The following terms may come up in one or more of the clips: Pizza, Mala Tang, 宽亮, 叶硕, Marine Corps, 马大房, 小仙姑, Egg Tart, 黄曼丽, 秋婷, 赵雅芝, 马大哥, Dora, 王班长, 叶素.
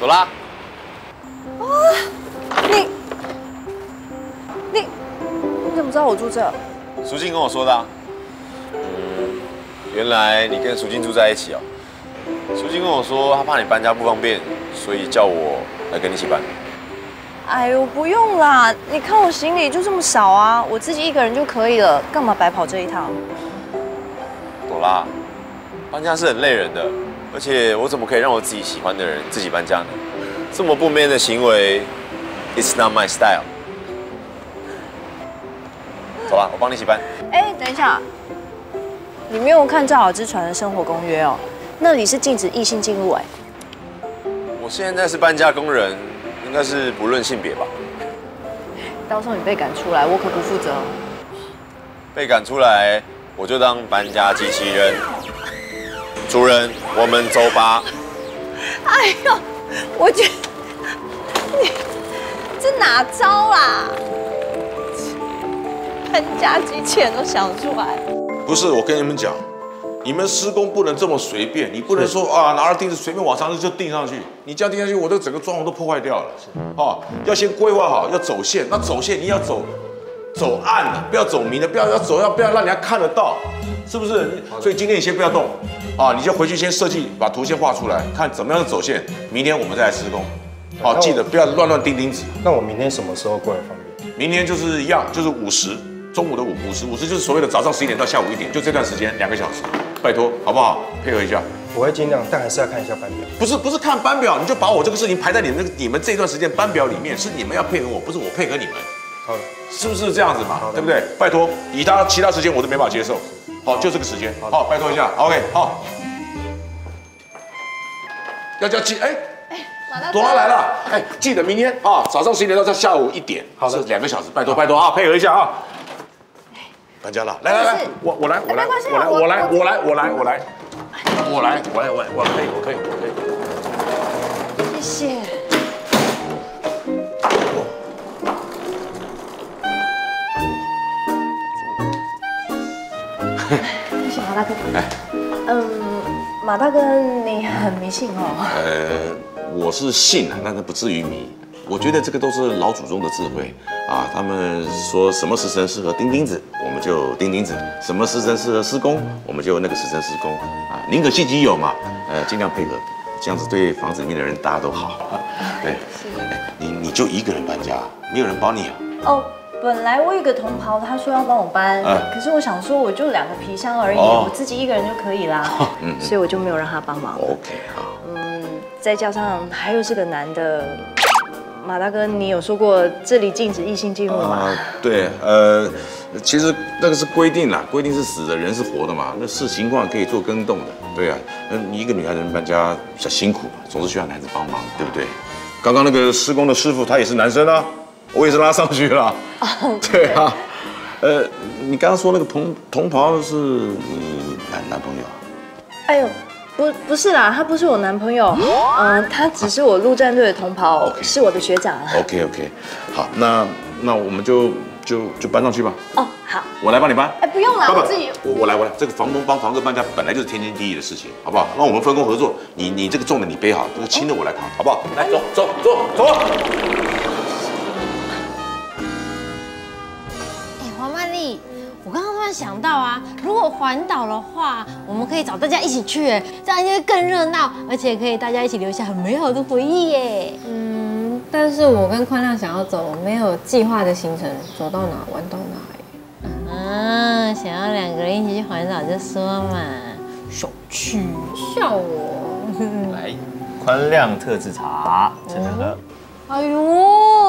走啦。啊！你怎么知道我住这？淑静跟我说的啊。原来你跟淑静住在一起哦。淑静跟我说，她怕你搬家不方便，所以叫我来跟你一起搬。哎呦，不用啦，你看我行李就这么少啊，我自己一个人就可以了，干嘛白跑这一趟？朵拉，搬家是很累人的，而且我怎么可以让我自己喜欢的人自己搬家呢？这么不 man 的行为 ，It's not my style。走啦，我帮你一起搬。哎，等一下，你没有看《赵雅芝船的生活公约》哦。 那里是禁止异性进入哎。我现在是搬家工人，应该是不论性别吧。到时候你被赶出来，我可不负责。被赶出来，我就当搬家机器人。主人，我们走吧。哎呦，我觉得你这哪招啦？搬家机器人都想出来。不是，我跟你们讲。 你们施工不能这么随便，你不能说啊拿了钉子随便往上就钉上去，你这样钉下去，我这整个装潢都破坏掉了。哦，要先规划好，要走线，那走线你要走暗的，不要走明的，不要让人家看得到，是不是？所以今天你先不要动，啊，你就回去先设计，把图先画出来，看怎么样的走线，明天我们再来施工。好，记得不要乱钉钉子。那我明天什么时候过来方便？明天就是一样，就是50，中午的50就是所谓的早上11点到下午1点，就这段时间2个小时。 拜托，好不好？配合一下，我会尽量，但还是要看一下班表。不是看班表，你就把我这个事情排在你们这段时间班表里面，是你们要配合我，不是我配合你们。好的，是不是这样子嘛？对不对？拜托，其他时间我都没法接受。好，就这个时间。好，拜托一下。OK， 好。要记，朵拉来了，记得明天啊，早上10点到下午1点，好的，2个小时，拜托啊，配合一下啊。 搬家了，来，我来，谢谢。谢谢马大哥。哎，马大哥，你很迷信哦。我是信啊，但是不至于迷。 我觉得这个都是老祖宗的智慧啊！他们说什么时辰适合钉钉子，我们就钉钉子；什么时辰适合施工，我们就那个时辰施工啊！宁可信其有嘛，尽量配合，这样子对房子里面的人大家都好。对，你就一个人搬家，没有人帮你啊？哦，本来我有个同袍，他说要帮我搬，可是我想说我就2个皮箱而已，我自己一个人就可以啦，所以我就没有让他帮忙。OK 啊，再加上还有这个男的。 马大哥，你有说过这里禁止异性进入吗？对，其实那个是规定啦，规定是死的，人是活的嘛，那视情况可以做更动的。对啊，你一个女孩子搬家比较辛苦，总是需要男子帮忙，对不对？刚刚那个施工的师傅他也是男生啊，我也是拉上去了。对啊，你刚刚说那个同袍是你男朋友？哎呦。 不是啦，他不是我男朋友，他只是我陆战队的同袍，是我的学长。OK， 好，那我们就搬上去吧。哦，好，我来帮你搬。哎，不用啦，我自己。我来，这个房东帮房客搬家本来就是天经地义的事情，好不好？那我们分工合作，你这个重的你背好，这个轻的我来扛，好不好？来，走。哎，黄曼丽。 我刚刚突然想到啊，如果环岛的话，我们可以找大家一起去，哎，这样就会更热闹，而且可以大家一起留下很美好的回忆耶。但是我跟宽亮想要走没有计划的行程，走到哪玩到哪。啊，想要2个人一起去环岛就说嘛，小气，笑我。来，宽亮特制茶，趁热喝。哎呦，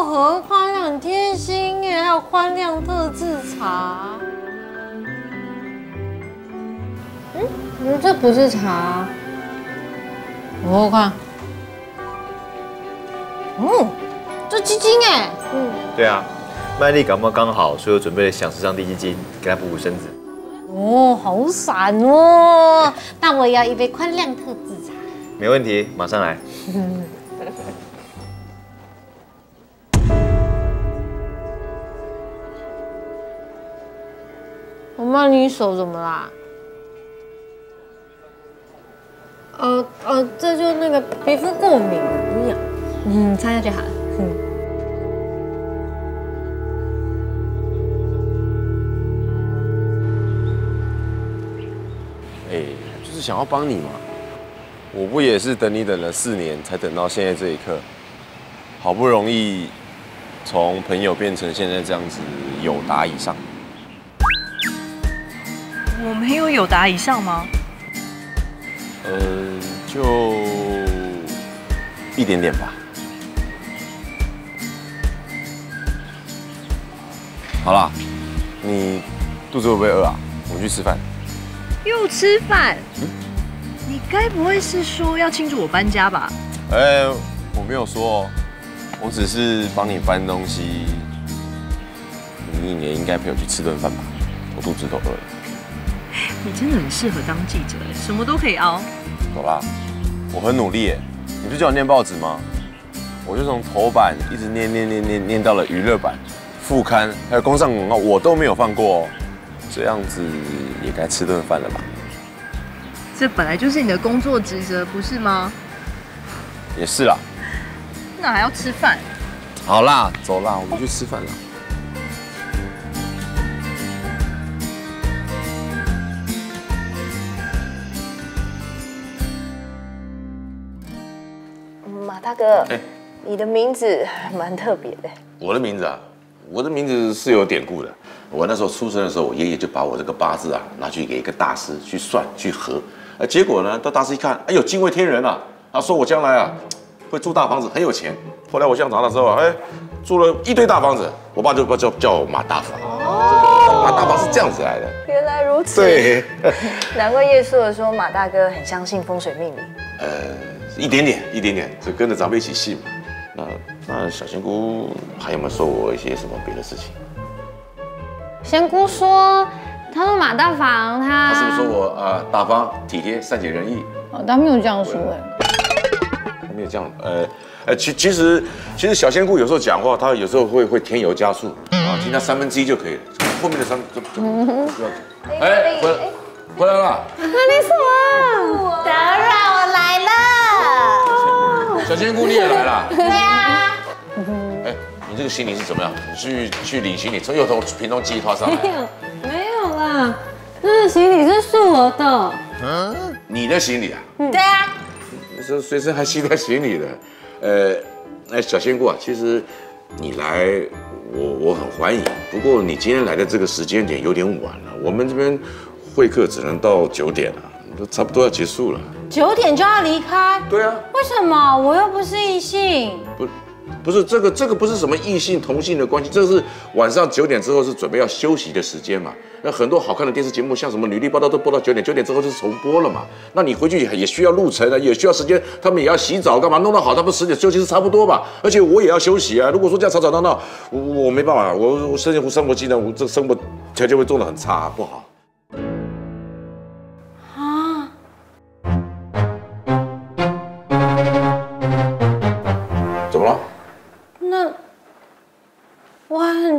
和宽亮很贴心耶，还有宽亮特制茶。 这不是茶，我看，这鸡精哎，对啊，麦莉感冒刚好，所以我准备了想时尚低基精给她补补身子。哦，好闪哦！那我也要一杯宽亮特制茶。没问题，马上来。我妈，你手怎么啦？ 这就那个皮肤过敏一样。猜下就好了。就是想要帮你嘛。我不也是等你等了4年，才等到现在这一刻，好不容易从朋友变成现在这样子，友达以上。 我没有友达以上吗？就一点点吧。好啦，你肚子会不会饿啊？我们去吃饭。又吃饭？你该不会是说要庆祝我搬家吧？我没有说哦，我只是帮你搬东西。你也应该陪我去吃顿饭吧，我肚子都饿了。 你真的很适合当记者，什么都可以熬。走啦，我很努力耶，你不是叫我念报纸吗？我就从头版一直念到了娱乐版、副刊，还有工商广告，我都没有放过哦。这样子也该吃顿饭了吧？这本来就是你的工作职责，不是吗？也是啦。那还要吃饭？好啦，走啦，我们去吃饭啦。 大哥，你的名字蛮特别的。我的名字啊，我的名字是有典故的。我那时候出生的时候，我爷爷就把我这个八字啊拿去给一个大师去算去合，结果呢，到大师一看，哎呦，惊为天人啊！他说我将来啊会住大房子，很有钱。后来我上场的时候啊，住了一堆大房子，我爸就叫我马大房。哦，马大房是这样子来的。原来如此。对，难怪叶素说马大哥很相信风水命理。一点点，就跟着长辈一起戏嘛。那小仙姑还有没有说我一些什么别的事情？仙姑说，她说马大房她，她是不是说我大方体贴善解人意？哦，她没有这样说她没有这样其实小仙姑有时候讲话，她有时候会添油加醋啊，听她1/3就可以了，后面的3就不要讲。回来了，你是我，打扰我来了。 小仙姑你也来了？对啊。你这个行李是怎么样？你去领行李，从又从屏东寄一趟上来？没有啦，那个行李是我的。嗯，你的行李啊？对啊。你说随身还携带行李的，小仙姑啊，其实你来我很欢迎，不过你今天来的这个时间点有点晚了，我们这边会客只能到9点了。 都差不多要结束了，9点就要离开？对啊，为什么？我又不是异性。不是这个不是什么异性同性的关系，这是晚上9点之后是准备要休息的时间嘛。那很多好看的电视节目，像什么履历报道都播到9点，9点之后就是重播了嘛。那你回去也需要路程啊，也需要时间，他们也要洗澡干嘛？弄到好，他们10点休息是差不多吧？而且我也要休息啊。如果说这样吵吵闹闹，我没办法，我生活技能，我这生活条件会做得很差啊，不好。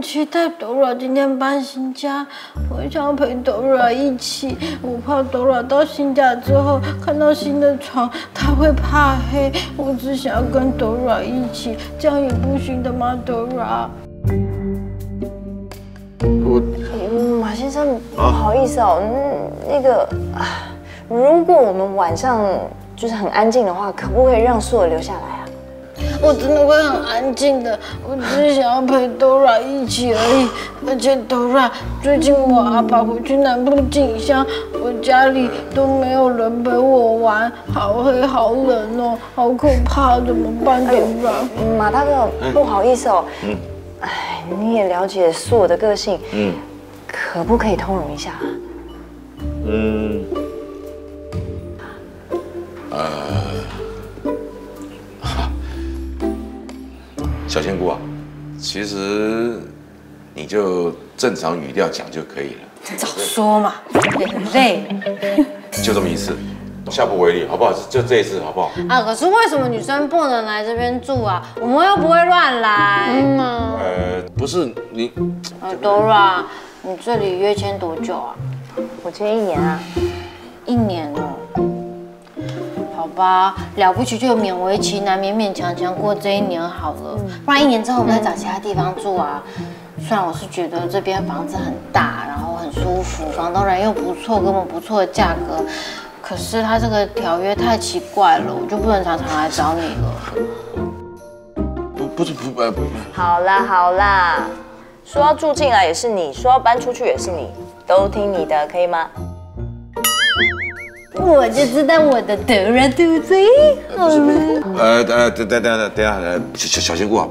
期待Dora今天搬新家，我想要陪Dora一起。我怕Dora到新家之后看到新的床，她会怕黑。我只想要跟Dora一起，这样也不行的吗？Dora，马先生，不好意思哦，如果我们晚上就是很安静的话，可不可以让素娥留下来啊？ 我真的会很安静的，我只是想要陪 Dora 一起而已。而且 Dora 最近我阿爸回去南部进香，我家里都没有人陪我玩，好黑好冷哦，好可怕，怎么办？Dora，马大哥，不好意思哦，你也了解素娥的个性，可不可以通融一下？小仙姑啊，其实你就正常语调讲就可以了。早说嘛，很累。就这么一次，下不为例，好不好？就这一次，好不好？啊，可是为什么女生不能来这边住啊？我们又不会乱来。不是你。Dora， 你这里约签多久啊？我签1年啊。1年哦。好好吧，了不起就勉为其难，勉勉强强过这一年好了，不然一年之后我们再找其他地方住啊。虽然我是觉得这边房子很大，然后很舒服，房东人又不错，给我们不错的价格，可是他这个条约太奇怪了，我就不能常常来找你了。不，好啦好啦，说要住进来也是你，说要搬出去也是你，都听你的，可以吗？ 我就知道我的得人独尊，好了。等下，小仙姑啊，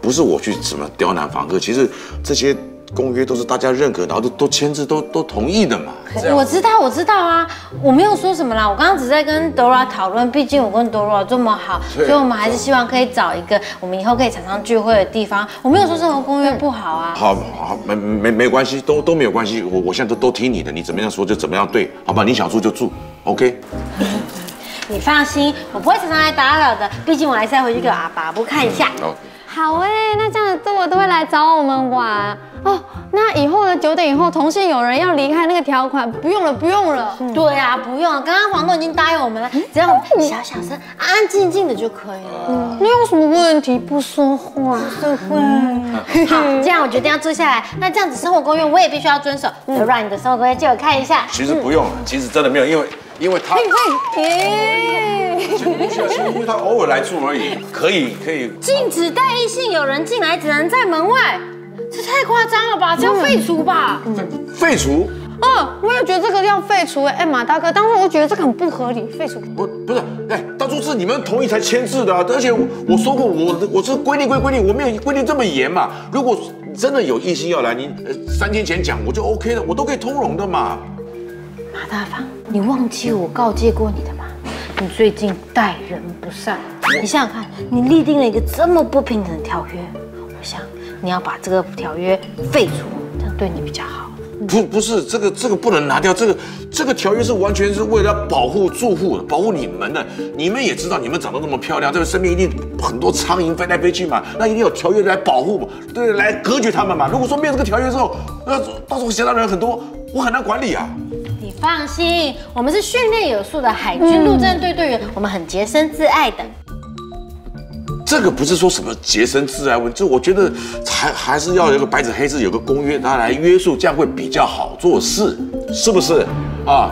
不是我去什么刁难房客，其实这些公约都是大家认可，然后都签字，都同意的嘛。我知道啊，我没有说什么啦，我刚刚只在跟 Dora 讨论，毕竟我跟 Dora 这么好，所以我们还是希望可以找一个我们以后可以常常聚会的地方。我没有说生活公约不好啊。好，没关系，都没有关系，我现在都听你的，你怎么样说就怎么样对，好吧？你想住就住。 OK， 你放心，我不会常常来打扰的。毕竟我还是要回去给我阿爸不看一下。好哎，那这样子我都会来找我们玩哦。那以后的9点以后，同性有人要离开那个条款，不用了。对啊，不用了。刚刚房东已经答应我们了，只要我们小声、安安静静的就可以了。你有什么问题不说话？不会。好，这样我决定要住下来。那这样子生活公约我也必须要遵守。就让你的生活公约借我看一下。其实不用，其实真的没有，因为他，因为他偶尔来住而已，可以。禁止带异性友人进来，只能在门外，这太夸张了吧？这要废除吧？废除？哦，我也觉得这个要废除哎。哎，马大哥，当初我觉得这个很不合理，废除。不是，哎，当初是你们同意才签字的，而且我说过，我是规定，我没有规定这么严嘛。如果真的有异性要来，你3天前讲我就 OK 了，我都可以通融的嘛。 马大方，你忘记我告诫过你的吗？你最近待人不善，你想想看，你立定了一个这么不平等的条约，我想你要把这个条约废除，这样对你比较好。不是，这个不能拿掉，这个条约是完全是为了保护住户，保护你们的。你们也知道，你们长得那么漂亮，这个身边一定很多苍蝇飞来飞去嘛，那一定有条约来保护嘛，对，来隔绝他们嘛。如果说没有这个条约之后，那到时候闲杂人很多，我很难管理啊。 放心，我们是训练有素的海军陆战队队员，我们很洁身自爱的。这个不是说什么洁身自爱问题，我觉得还是要有个白纸黑字，有个公约，它来约束，这样会比较好做事，是不是啊？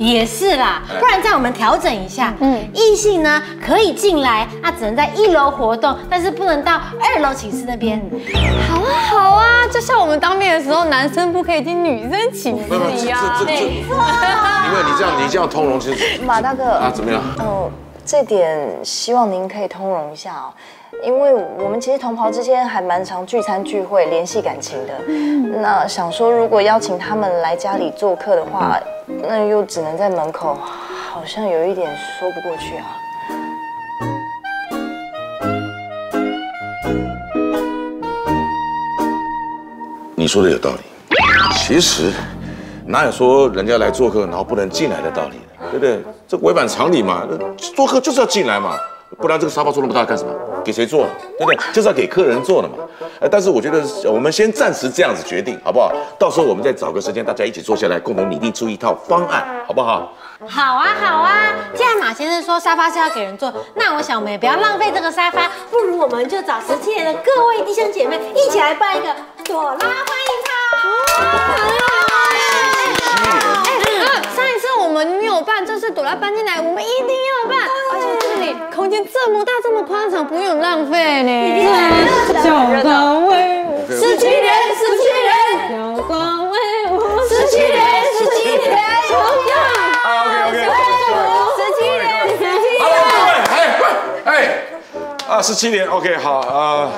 也是啦，不然这样我们调整一下，异性呢可以进来，那只能在1楼活动，但是不能到2楼寝室那边。好啊，好啊。 就像我们当面的时候，男生不可以进女生寝室一样。因为你这样通融，其实马大哥啊，怎么样？哦，这点希望您可以通融一下哦，因为我们其实同袍之间还蛮常聚餐聚会，联系感情的。那想说，如果邀请他们来家里做客的话，那又只能在门口，好像有一点说不过去啊。 你说的有道理，其实哪有说人家来做客然后不能进来的道理的，对不对？这违反常理嘛，做客就是要进来嘛，不然这个沙发坐那么大干什么？给谁坐？对不对？就是要给客人坐的嘛。但是我觉得我们先暂时这样子决定，好不好？到时候我们再找个时间，大家一起坐下来，共同拟定出一套方案，好不好？ 好啊！既然马先生说沙发是要给人坐，那我想我们也不要浪费这个沙发，不如我们就找17年的各位弟兄姐妹一起来办一个朵拉欢迎趴。上一次我们没有办，这次朵拉搬进来，我们一定要办。而且这里空间这么大，这么宽敞，不用浪费呢。小岗位，17人，小岗位，17人。 啊，17年 ，OK， 好啊，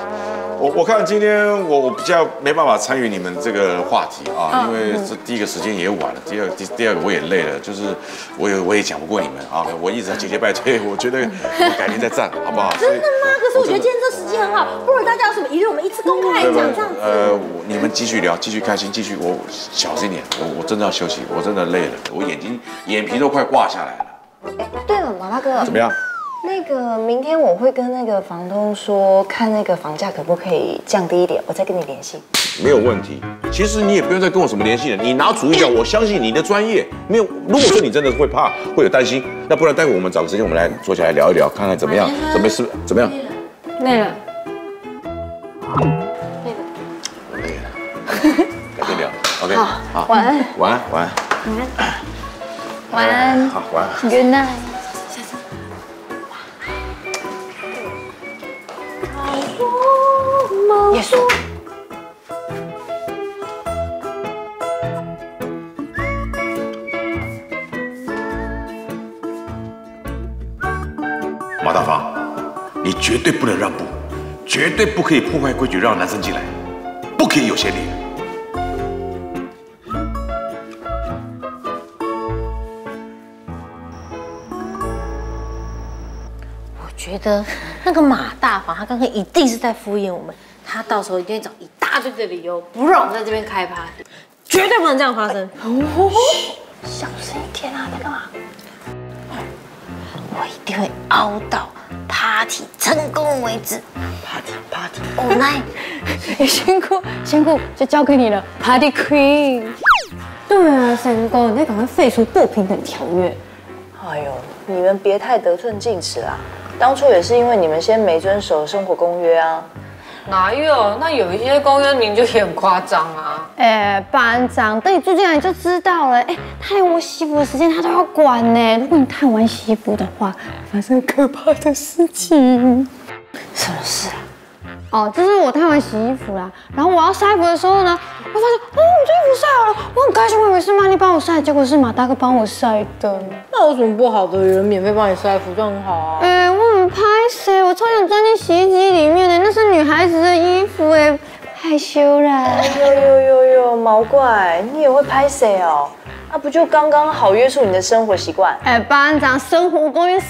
我看今天我比较没办法参与你们这个话题啊，因为这第一个时间也晚了，第二个我也累了，就是我也讲不过你们啊，我一直在节节败退，我觉得我改天再战，好不好？真的吗？可是我觉得今天这时机很好，不如大家有什么疑虑，我们一次公开讲这样子。你们继续聊，继续开心，继续我小心一点，我真的要休息，我真的累了，我眼皮都快挂下来了。哎，对了，马大哥，怎么样？ 那个明天我会跟那个房东说，看那个房价可不可以降低一点，我再跟你联系。没有问题。其实你也不用再跟我什么联系了，你拿主意讲，我相信你的专业。没有，如果说你真的会怕，会有担心，那不然待会我们找个时间，我们来坐下来聊一聊，看看怎么样，怎么样？累了，累了，改天聊。OK， 好，晚安，晚安，好，晚安 ，Good night。 耶稣！马大发，你绝对不能让步，绝对不可以破坏规矩让男生进来，不可以有先例。我觉得那个马大发，他刚刚一定是在敷衍我们。 他到时候一定会找一大堆的理由，不让我们在这边开趴，绝对不能这样发生。小声一点啊，在干嘛？我一定会熬到 party 成功为止。party， 哦，来，辛苦，就交给你了 ，party queen。对啊，三哥，你得赶快废除不平等条约。哎呦，你们别太得寸进尺啦，当初也是因为你们先没遵守生活公约啊。 哪有？那有一些公约名就也很夸张啊！哎，班长，等你住进来你就知道了。哎，他连我洗服的时间他都要管呢。如果你太晚洗服的话，发生可怕的事情。什么事啊？哦，就是我太晚洗衣服啦，然后我要晒衣服的时候呢，我发现哦，我这衣服晒好了，我很开心，我以为是曼丽帮我晒，结果是马大哥帮我晒的。那有什么不好的？有人免费帮你晒服，这样很好啊。哎，我很拍谁？我超想钻进洗衣机里面的。 是女孩子的衣服哎，害羞啦！有毛怪，你也会拍谁哦？那不就刚刚好约束你的生活习惯？哎，班长，生活公约违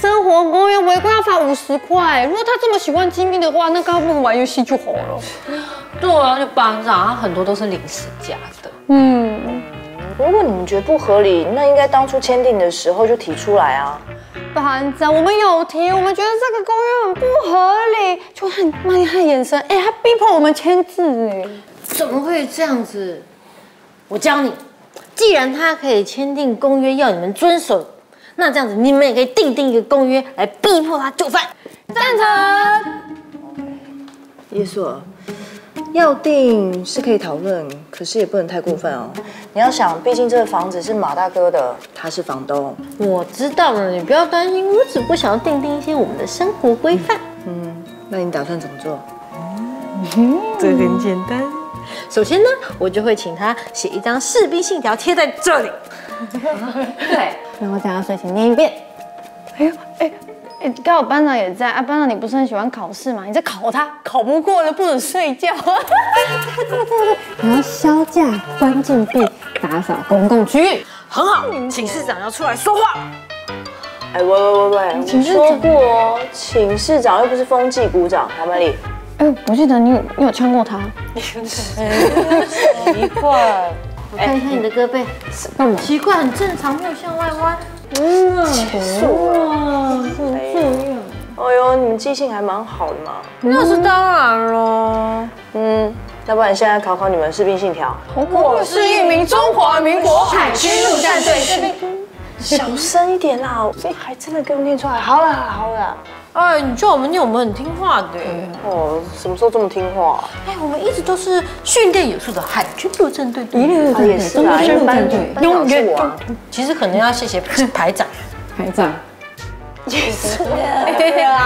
规要罚50块。如果他这么喜欢机密的话，那刚不玩游戏就好了。对啊，就班长，他很多都是临时加的。嗯，如果你们觉得不合理，那应该当初签订的时候就提出来啊。 班长，我们有提，我们觉得这个公约很不合理。就看曼丽她的眼神，哎、欸，她逼迫我们签字，哎，怎么会这样子？我教你，既然他可以签订公约要你们遵守，那这样子你们也可以订一个公约来逼迫他就范。赞成。耶稣，要订是可以讨论，可是也不能太过分哦。 你要想，毕竟这个房子是马大哥的，他是房东。我知道了，你不要担心，我只不过想要订定一些我们的生活规范。嗯，那你打算怎么做？这很简单。首先呢，我就会请他写一张士兵信条贴在这里。对，然后等他睡前念一遍。哎呦，哎，刚好班长也在啊。班长，你不是很喜欢考试吗？你在考他，考不过的不准睡觉。对，你要销假、关禁闭。 打扫公共区域很好，请市长要出来说话。哎，喂，我说过哦，请市长又不是风纪股长，好吗？你，哎，我记得你有呛过他，奇怪。我看一下你的胳膊，奇怪，很正常，没有向外弯。嗯，结束了，哎呦，你们记性还蛮好的嘛。那是当然喽。嗯。 要不然现在考考你们士兵信条。我是一名中华民国海军陆战队士兵。小声一点啦，这还真的给我念出来。好了。哎，你叫我们念，我们很听话的。哦，什么时候这么听话？哎，我们一直都是训练有素的海军陆战队。也是啊，班长，永远我。其实可能要谢谢排长。也是啊。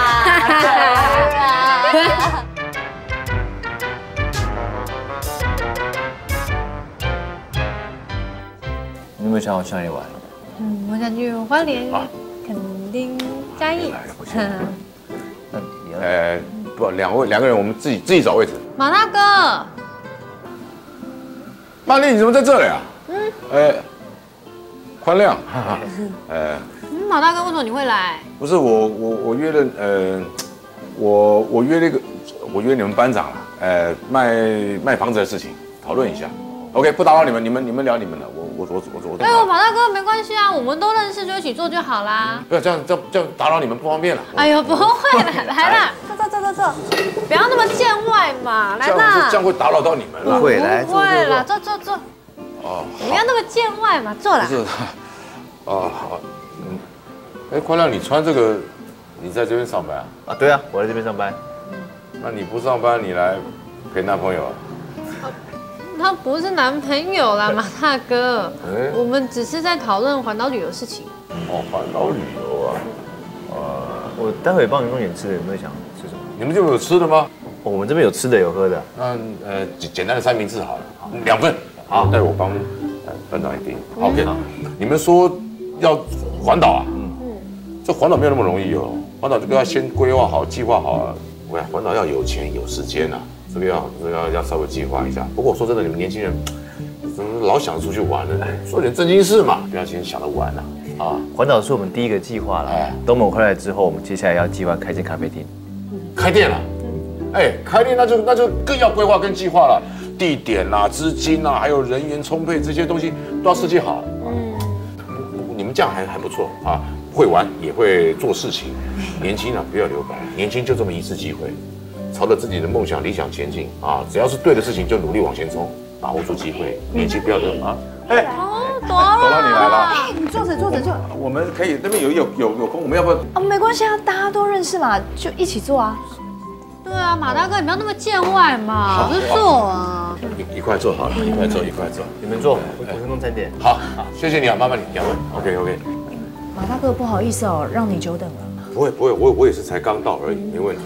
有没有想好去哪里玩？嗯，我想去花莲、垦丁、嘉义。不，两个人，我们自己找位置。马大哥，曼丽，你怎么在这里啊？嗯。宽亮，马大哥，为什么你会来？不是我约了，我约你们班长了，卖房子的事情，讨论一下。 OK， 不打扰你们，你们聊你们的，我。哎呦，马大哥没关系啊，我们都认识，就一起做就好啦。不要这样打扰你们不方便了。哎呦，不会啦，来啦，走。这，不要那么见外嘛，来啦！这样会打扰到你们啦。不会，来坐啦，坐。哦，不要那么见外嘛，坐啦。哦，好，嗯，哎，宽亮，你穿这个，你在这边上班啊？啊，对啊，我在这边上班。那你不上班，你来陪男朋友啊？他不是男朋友啦，马大哥，我们只是在讨论环岛旅游事情。哦，环岛旅游啊，我待会帮你弄点吃的，有没有想吃什么？你们这边有吃的吗？我们这边有吃的，有喝的。那简单的三明治好了，2份。好，待会我帮班长一订。OK， 你们说要环岛啊？嗯，这环岛没有那么容易哦，环岛这个要先规划好、计划好啊。喂，环岛要有钱有时间啊。 这个要稍微计划一下。不过我说真的，你们年轻人怎么老想出去玩呢？说点正经事嘛，不要先想着玩了啊！环岛是我们第一个计划了。哎，等我们回来之后，我们接下来要计划开间咖啡厅，开店了。哎，开店那就更要规划跟计划了，地点啦、资金啦，还有人员充沛这些东西都要设计好。你们这样还不错啊，会玩也会做事情，年轻啊不要留白，年轻就这么一次机会。 朝着自己的梦想、理想前进啊！只要是对的事情，就努力往前冲，把握住机会，年轻不要等啊！哎，朵拉你来了，你坐着。我们可以那边有空，我们要不要？啊，没关系啊，大家都认识嘛，就一起坐啊。对啊，马大哥，你不要那么见外嘛，就坐啊。一块坐好了，一块坐，你们坐，我先弄餐点。好，谢谢你啊，麻烦你，OK。马大哥，不好意思哦，让你久等了。不会，我也是才刚到而已，没问题。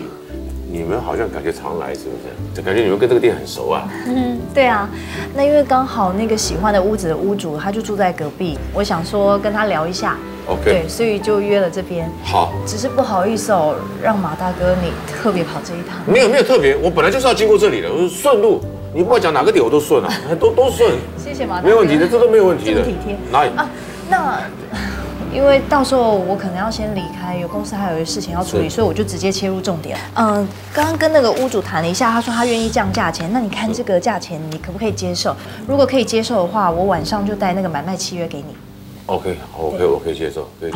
你们好像感觉常来，是不是？这感觉你们跟这个店很熟啊。嗯，对啊。那因为刚好那个喜欢的屋子的屋主，他就住在隔壁，我想说跟他聊一下。OK。对，所以就约了这边。好。只是不好意思哦，让马大哥你特别跑这一趟。没有特别，我本来就是要经过这里的，我是顺路。你不管讲哪个点我都顺啊，都顺。谢谢马大哥。没问题的，这都没有问题的。体贴。哪里啊？那。 因为到时候我可能要先离开，有公司还有一些事情要处理，所以我就直接切入重点。嗯，刚刚跟那个屋主谈了一下，他说他愿意降价钱。那你看这个价钱，你可不可以接受？如果可以接受的话，我晚上就带那个买卖契约给你。OK，我可以接受，可以。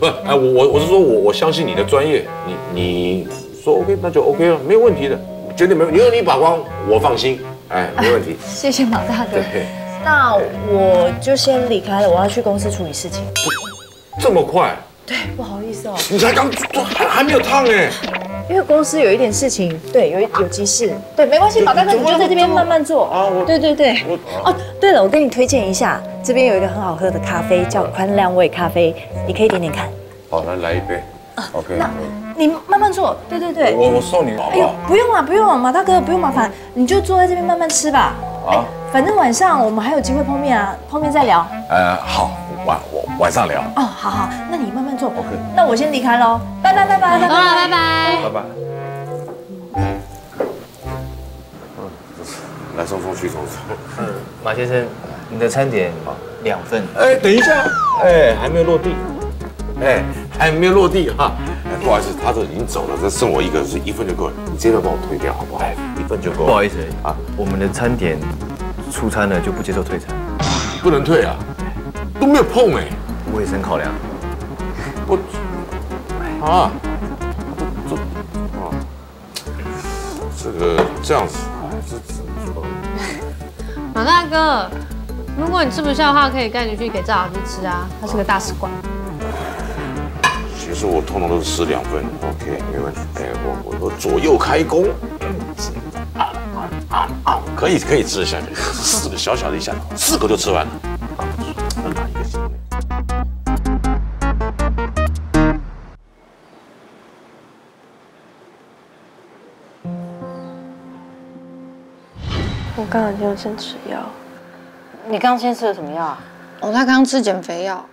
不是，哎，我是说我相信你的专业，你说 OK 那就 OK 了，没有问题的，绝对没有。你有你把关，我放心，哎，没问题。谢谢马大哥。 那我就先离开了，我要去公司处理事情。这么快？对，不好意思哦。你才刚还没有烫哎。因为公司有一点事情，对，有急事，对，没关系，马大哥你就在这边慢慢做啊。对。哦，对了，我跟你推荐一下，这边有一个很好喝的咖啡，叫宽亮味咖啡，你可以点点看。好，来一杯。OK。那你慢慢做，对。我送你好不好？不用啊，马大哥不用麻烦，你就坐在这边慢慢吃吧。啊。 反正晚上我们还有机会碰面啊，碰面再聊。好，晚上聊。哦，好，那你慢慢做。OK， 那我先离开喽，拜拜。嗯，来送去。马先生，你的餐点2份。哎，等一下，哎，还没有落地，哎，还没有落地哈。哎，不好意思，他都已经走了，这剩我一个人，所以1份就够了。你这份帮我退掉好不好？1份就够了。不好意思啊，我们的餐点。 出餐了就不接受退餐，不能退啊，都没有碰哎，卫生考量，我啊，这样子，马大哥，如果你吃不下的话，可以带你去给赵老师吃啊，他是个大使馆。其实我通常都是吃2份 ，OK， 没问题。哎，我左右开弓。 可以吃一下，4个小的一下，4口就吃完了。啊，哪一个？我刚刚就先吃药。你刚刚先吃了什么药啊？哦，他刚刚吃减肥药。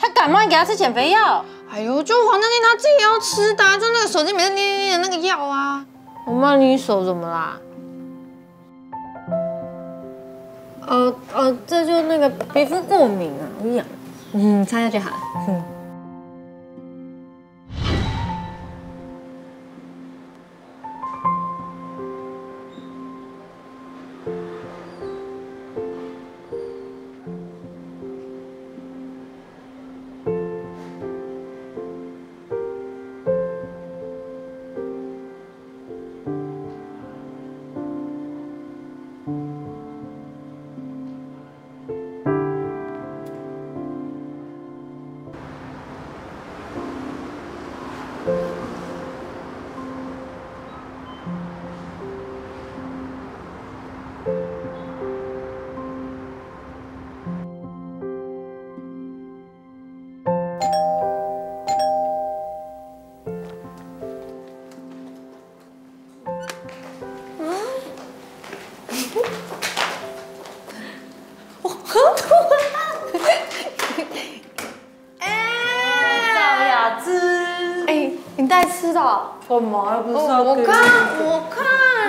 他感冒，你给他吃减肥药？哎呦，就黄大天他自己要吃的，就那个手机每天捏的那个药啊。我妈，你手怎么啦？ 这就那个皮肤过敏啊，我痒，擦下去好了。干嘛？不是要给我看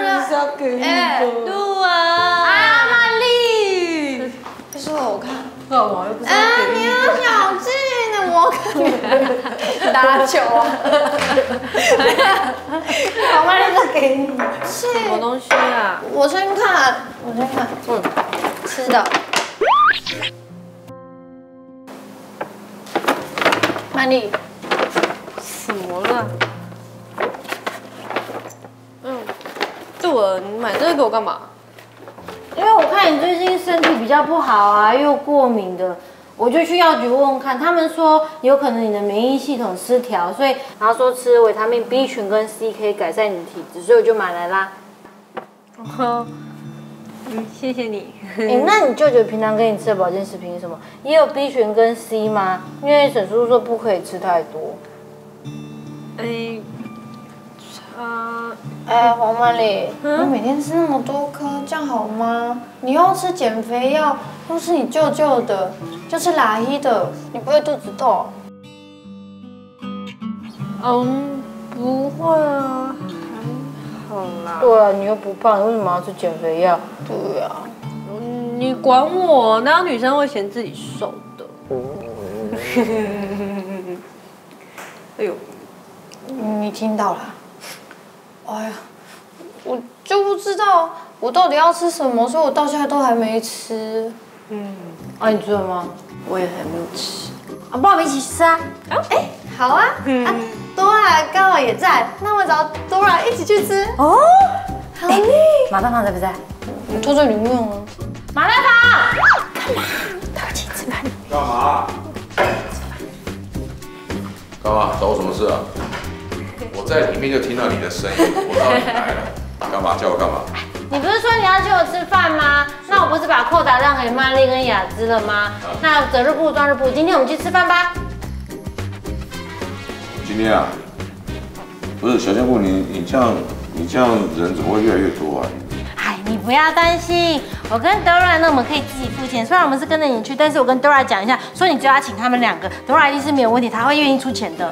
了，不是要给你的。哎，对啊，阿玛丽，不是我看，干嘛？又不是要给你的。哎，你要小心，我看打球啊。阿玛丽，再给你。是什么东西啊？我先看。嗯，吃的。玛丽，什么了？ 你买这个给我干嘛？因为我看你最近身体比较不好啊，又过敏的，我就去药局问问看。他们说有可能你的免疫系统失调，所以然后说吃维他命 B 群跟 C 可以改善你的体质，所以我就买来啦。哦，谢谢你。那你舅舅平常给你吃的保健食品是什么？也有 B 群跟 C 吗？因为沈叔叔说不可以吃太多。黄玛丽，你每天吃那么多颗，这样好吗？你又吃减肥药，又是你舅舅的，又是拉希的，你不会肚子痛？不会啊，还好啦。对啊，你又不胖，你为什么要吃减肥药？对啊，你管我？哪有女生会嫌自己瘦的？哎呦，你听到了？ 哎呀，我就不知道我到底要吃什么，所以我到现在都还没吃。你吃了吗？我也还没有吃。不然我们一起吃啊！好啊！多拉刚好也在，那我找多拉一起去吃。哦，好嘞。麻辣烫在不在？你拖在里面啊。麻辣烫干嘛？他请吃饭。干嘛？干嘛？找我什么事啊？ 我在里面就听到你的声音，我知道你来了，干嘛叫我干嘛？你不是说你要请我吃饭吗？那我不是把扣打让给曼丽跟雅芝了吗？那择日不如撞日不如，今天我们去吃饭吧。今天啊，不是小仙姑，你这样人怎么会越来越多啊？哎，你不要担心，我跟 Dora 呢，我们可以自己付钱。虽然我们是跟着你去，但是我跟 Dora 讲一下，说你只要请他们两个 ，Dora 一定是没有问题，她会愿意出钱的。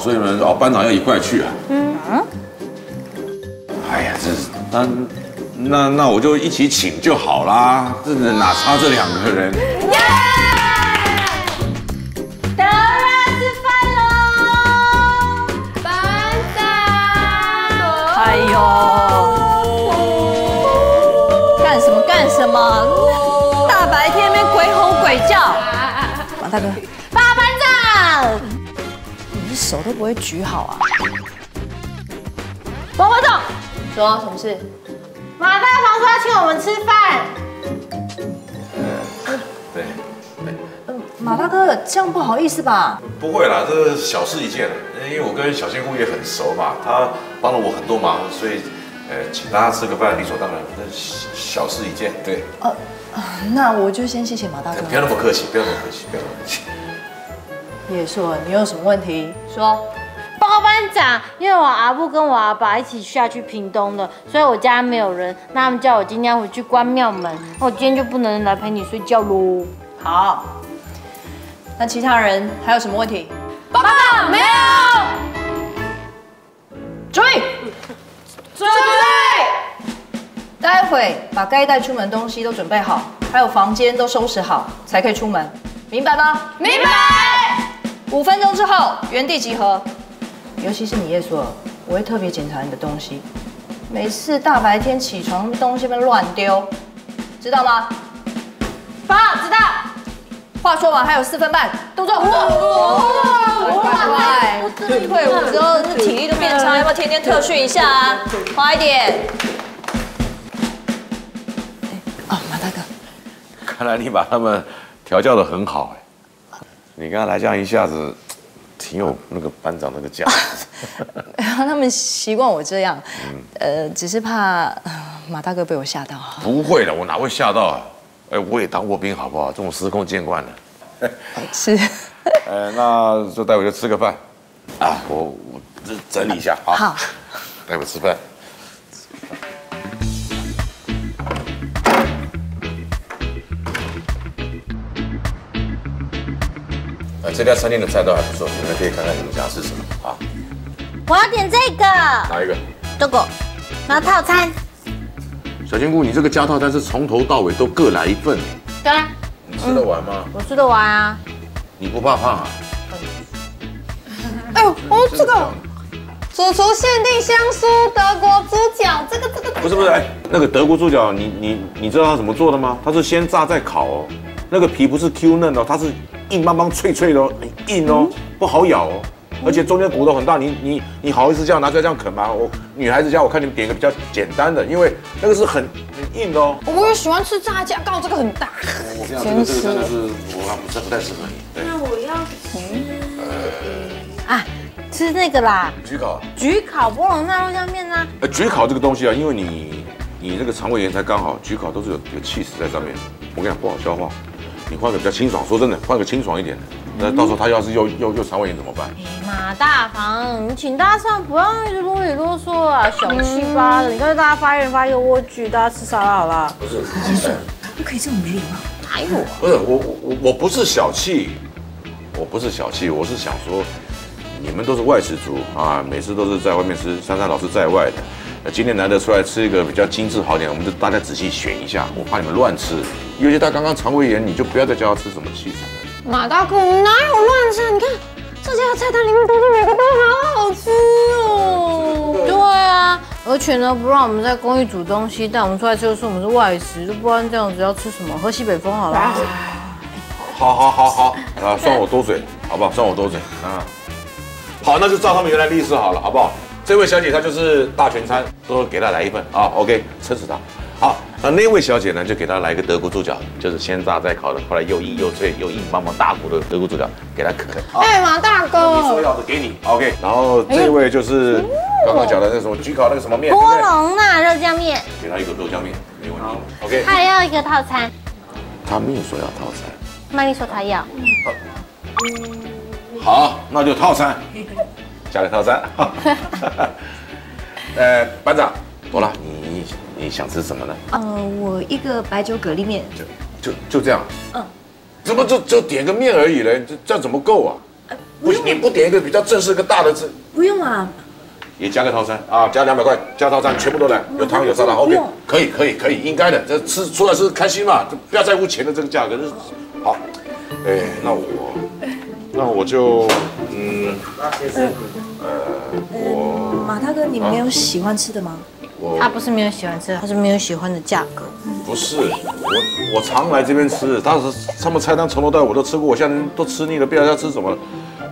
所以你们班长要一块去啊？哎呀，这那我就一起请就好啦，这哪差这两个人？耶！得啦，吃饭喽！班长！哎呦！干什么？大白天那边鬼吼鬼叫！马大哥！大班长！ 手都不会举好啊！王班长，说什么事？马大房说要请我们吃饭。对。马大哥，这样不好意思吧？不会啦，这小事一件。因为我跟小仙姑也很熟嘛，她帮了我很多忙，所以请大家吃个饭理所当然，小事一件。对。那我就先谢谢马大哥。不要那么客气。 叶硕，你有什么问题？说，报告班长，因为我阿布跟我阿爸一起下去屏东了，所以我家没有人，那他们叫我今天回去关庙门，那我今天就不能来陪你睡觉喽。好，那其他人还有什么问题？报告没有。注意，待会把该带出门的东西都准备好，还有房间都收拾好，才可以出门，明白吗？明白。 5分钟之后原地集合，尤其是你叶索尔，我会特别检查你的东西。每次大白天起床东西被乱丢，知道吗？报知道。话说完还有4分半，动作。快！退伍之后这体力都变差，要不要天天特训一下啊？快一点。马大哥，看来你把他们调教得很好哎。 你刚才来这样一下子，挺有那个班长那个架子。他们习惯我这样，只是怕马大哥被我吓到。不会的，我哪会吓到啊？哎，我也当过兵，好不好？这种司空见惯了。是。那就待会就吃个饭。啊，我整理一下啊。好。待会吃饭。 这家餐厅的菜都还不错，你们可以看看你们想吃什么啊？我要点这个。哪一个？这个。然后套餐。小仙姑，你这个加套餐是从头到尾都各来一份。对啊。你吃得完吗？我吃得完啊。你不怕胖啊？哎呦，哦，这个主厨限定香酥德国猪脚，这个。不是，哎，那个德国猪脚，你知道它怎么做的吗？它是先炸再烤哦，那个皮不是 Q 嫩哦，它是。 硬邦邦、脆脆的、哦，很硬哦，不好咬哦，而且中间骨头很大，你好意思这样拿出来这样啃吗？我女孩子家，我看你们点一个比较简单的，因为那个是很硬的哦。我也喜欢吃炸酱，告这个很大。我这样这个真的是我不太适合你。那我要吃吃那个啦，焗烤波隆那肉酱面啊。焗烤这个东西啊，因为你这个肠胃炎才刚好，焗烤都是有起司在上面，我跟你讲不好消化。 你换个比较清爽，说真的，换个清爽一点的，那到时候他要是又肠胃炎怎么办？马大房，你请大家上不要一直啰里啰嗦啊，小气巴的，你看大家发言发一个蜗苣，大家吃沙拉好了。不是，不可以这么没礼貌。哪有啊？不是我不是小气，我是想说，你们都是外食族啊，每次都是在外面吃，珊珊老师在外的，今天难得出来吃一个比较精致好点，我们就大家仔细选一下，我怕你们乱吃。 尤其他刚刚肠胃炎，你就不要再叫他吃什么起司了。马大哥，你哪有乱吃？你看这家的菜单里面东西每个都好好吃哦。对啊，而且呢，不让我们在公寓煮东西，但我们出来吃又说我们是外食，就不然这样子要吃什么？喝西北风好了。好，啊，算我多嘴，好不好？算我多嘴啊。好，那就照他们原来的意思好了，好不好？这位小姐她就是大全餐，都给她来一份啊。OK， 撑死她。好。 那位小姐呢，就给她来一个德国猪脚，就是先炸再烤的，后来又硬又脆又硬邦邦大骨的德国猪脚，给她啃啃。哎，马大哥，你说要的给你 ，OK。然后这位就是刚刚讲的那什么焗烤那个什么面，波隆那肉酱面，给她一个肉酱面，没问题 ，OK。她要一个套餐，她没有说要套餐，曼丽说她要。好，那就套餐，加个套餐。班长，多了你。 你想吃什么呢？我一个白酒蛤蜊面，就这样。嗯，怎么就点个面而已嘞？这样怎么够啊？不行，你不点一个比较正式、个大的字？不用啊，也加个套餐啊，加200块，加套餐，全部都来，有汤有沙拉 ，OK， 可以，应该的。这吃出来是开心嘛，不要在乎钱的这个价格。好，哎，那我就马大哥，你没有喜欢吃的吗？ 他不是没有喜欢吃，他是没有喜欢的价格。不是，我常来这边吃，当时他们菜单从头到尾我都吃过，我现在都吃腻了，不知道要吃什么了。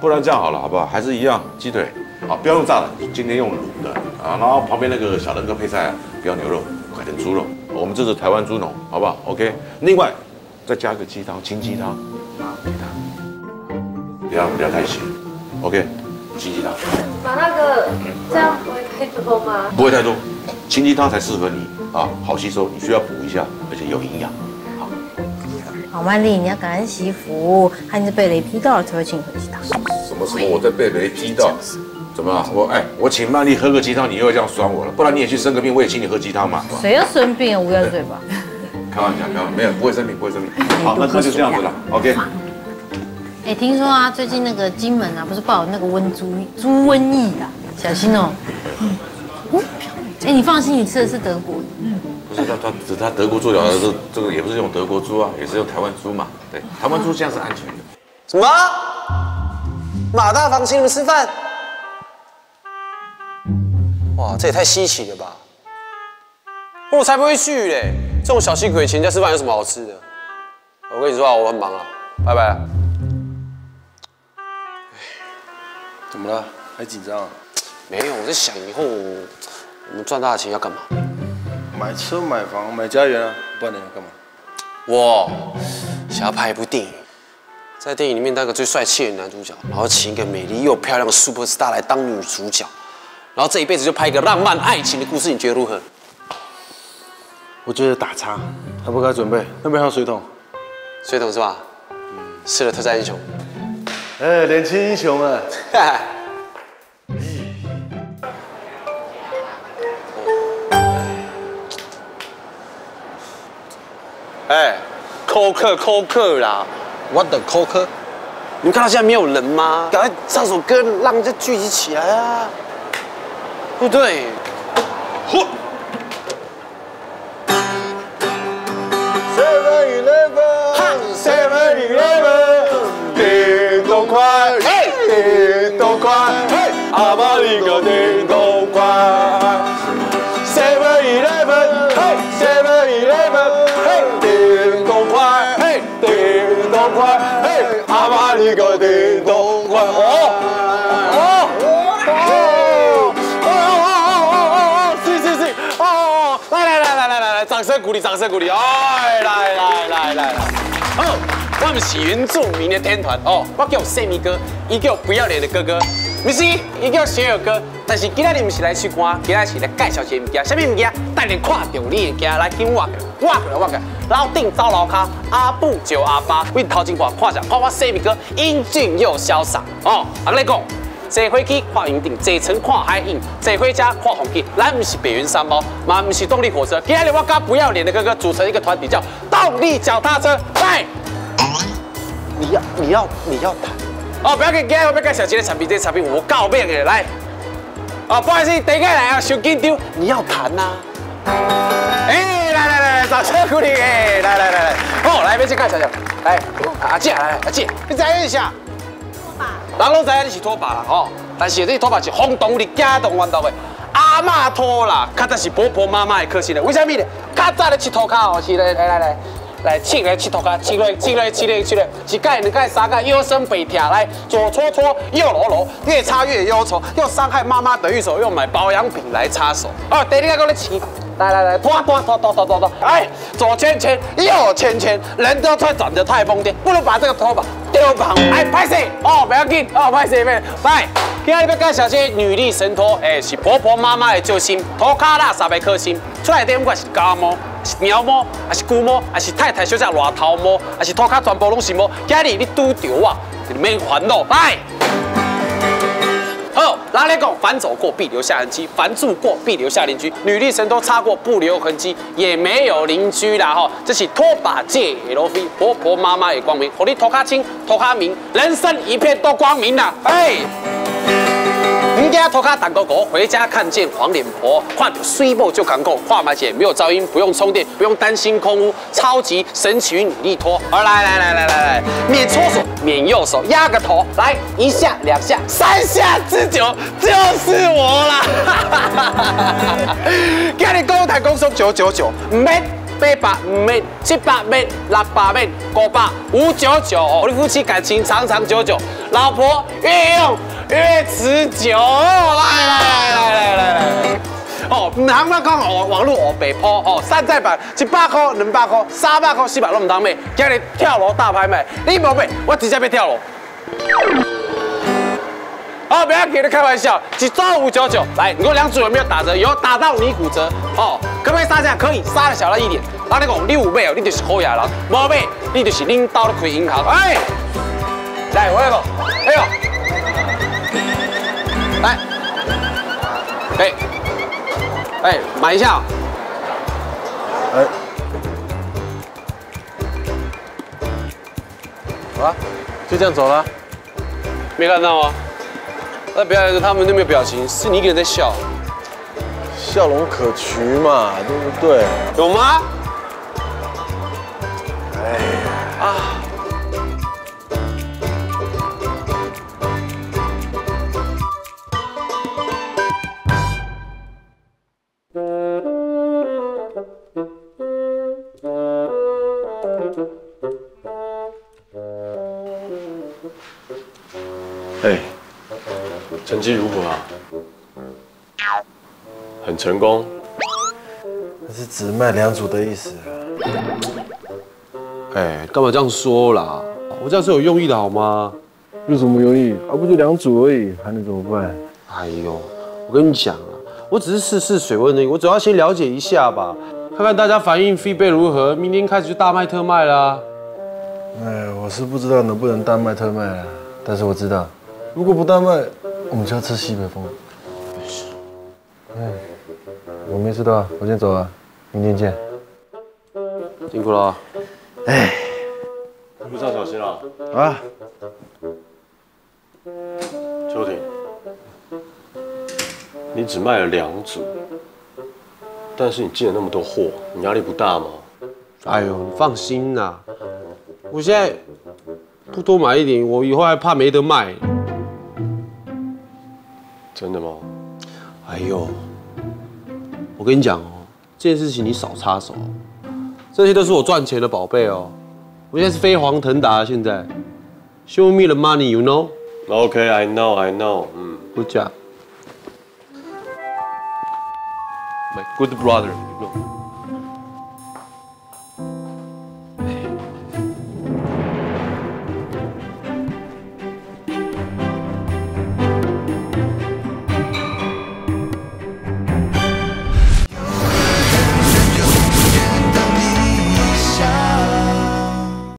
不然这样好了，好不好？还是一样鸡腿，好，不要用炸的，今天用卤的啊。然后旁边那个小人哥配菜啊，不要牛肉，改成猪肉。我们这是台湾猪农，好不好 ？OK。另外再加个鸡汤，清鸡汤，给他，不要太咸 ，OK。清鸡汤。马大哥，这样不会太多吗？不会太多。 清鸡汤才适合你啊，好吸收，你需要补一下，而且有营养。好，好，曼丽，你要感恩惜福，还是被雷劈到了才会请你喝鸡汤。什么？我在被雷劈到？怎么了？我请曼丽喝个鸡汤，你又要这样酸我了？不然你也去生个病，我也请你喝鸡汤嘛。谁要生病啊？乌鸦嘴吧？开玩笑，没有，不会生病。好，那就这样子了 ，OK。哎，听说啊，最近那个金门啊，不是爆那个猪瘟疫啊，小心哦。 哎，你放心，你吃的是德国。嗯，不是他德国猪脚是这个也不是用德国猪啊，也是用台湾猪嘛。对，台湾猪现在是安全的。什么？马大房请你们吃饭？哇，这也太稀奇了吧！我才不会去嘞！这种小气鬼请人家吃饭有什么好吃的？我跟你说啊，我很忙啊，拜拜。怎么了？还紧张啊？没有，我在想以后。 我们赚大钱要干嘛？买车、买房、买家园啊！不然你要干嘛？我想要拍一部电影，在电影里面当个最帅气的男主角，然后请一个美丽又漂亮的 super star 来当女主角，然后这一辈子就拍一个浪漫爱情的故事，你觉得如何？我觉得打叉，还不该准备。那边还有水桶，水桶是吧？嗯，是的，特战英雄。哎，年轻英雄啊！哎，扣客啦！我的扣客，你们看到现在没有人吗？赶快唱首歌，让人家聚集起来啊！对不对？嚯！ 7-Eleven， 叮咚快，叮咚快，阿妈一个叮咚快。7-Eleven， 叮咚快，叮咚快，阿妈一个叮咚快。哦，是，哦，来，掌声鼓励，哎，来。 哦，我们是原住民的天团哦，我叫小米哥，伊叫不要脸的哥哥，不是，伊叫小友哥。但是今仔日不是来唱歌，今仔是来介绍一个物件，什么物件？等下看到你的件来跟我个，楼顶走楼卡，阿布就阿爸，为头前看我小米哥英俊又潇洒哦。阿来讲，坐飞机看云顶，坐船看海影，坐火车看风景，咱不是北云山猫，嘛不是动力火车，今仔日我跟不要脸的哥哥组成一个团体叫。 动力脚踏车，来！你要谈哦！不要紧，今日我要介绍这个产品，我告命的来。哦，不好意思，等下来啊，小紧张。你要谈呐？哎，来，掌声鼓励！哎，来，哦，来，别去看小姐，来，阿姐，来，你知影啥？拖把。人拢知影你是拖把啦，吼！但是这拖把是风动力加动弯道的。 阿嬷拖啦，较早是婆婆妈妈的可惜嘞，为啥物嘞？较早咧佚涂骹哦，是来切来佚涂骹，切来，一盖两盖三盖，腰酸背痛，来左搓搓右揉揉，越擦越忧愁，又伤害妈妈的玉手，又买保养品来擦手。哦，第二个搁咧切，来，拖，哎，左圈圈右圈圈，人都快转得太疯癫，不如把这个拖把丢旁。哎，拍死哦，不要紧哦，拍死咩？来。 今日要介绍这女力神拖，是婆婆妈妈的救星。涂骹垃圾袂可心，出来底不管是家猫、是猫猫，还是姑猫，还是太太小姐乱头毛，还是涂骹全部拢是毛。今日你拄着我，就免烦恼，来。好，拉力讲，反走过必留下痕迹，反住过必留下邻居。女力神拖擦过不留痕迹，也没有邻居啦吼。这是拖把界 LV 婆婆妈妈的光明，让你涂骹清，涂骹明，人生一片都光明啦，哎。 人家头卡蛋糕狗，回家看见黄脸婆，看到水某就扛够，画马姐没有噪音，不用充电，不用担心空污，超级神奇女力拖。好，来，免搓手，免右手，压个头，来一下两下三下之久就是我啦！今日公台公说999，唔免。 800唔免，700免，600免，500，599哦。你夫妻感情长长久久，老婆越用越持久。来，哦，唔通我讲哦，网络哦，白抛哦，山寨版100块、200块、300块、400块拢唔通买。今日跳楼大拍卖，你无买，我直接要跳楼。哦，不要给你开玩笑，一组599，来，你给我两组有没有打折？有，打到你骨折哦。 可不可以杀价？可以，杀的小到1点。然后你讲你有买哦，你就是好野人；无买，你就是领导咧开银行。哎，来，我来讲，哎呦，来，哎，买一下、哦。哎，好了，就这样走了，没看到吗？那表演他们都没有表情，是你一个人在笑。 笑容可取嘛，对不对？有吗？哎啊！哎，成绩如何啊？ 很成功，那是只卖2组的意思。哎，干嘛这样说啦？我这样是有用意的好吗？有什么用意？啊，不就两组而已，还能怎么办？哎呦，我跟你讲啊，我只是试试水温而已，我主要先了解一下吧，看看大家反应 feedback 如何，明天开始就大卖特卖啦。哎，我是不知道能不能大卖特卖啊，但是我知道，如果不大卖，我们就要吃西北风。哎，我没吃到，我先走了，明天见。辛苦了啊。哎。 路上小心啊！啊，秋婷，你只卖了2组，但是你进了那么多货，你压力不大吗？哎呦，你放心啦、啊，我现在不多买一点，我以后还怕没得卖。真的吗？哎呦，我跟你讲哦，这件事情你少插手，这些都是我赚钱的宝贝哦。 我现在是飞黄腾达，现在 ，show me the money, you know? Okay, I know, I know. 嗯 ，Good job, my good brother, you know.